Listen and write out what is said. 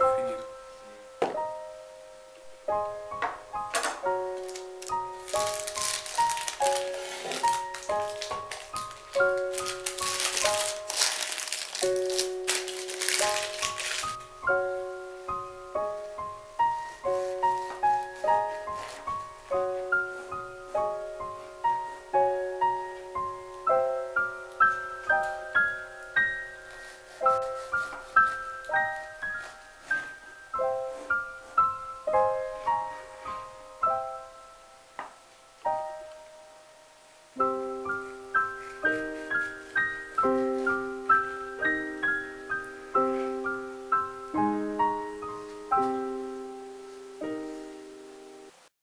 infinito.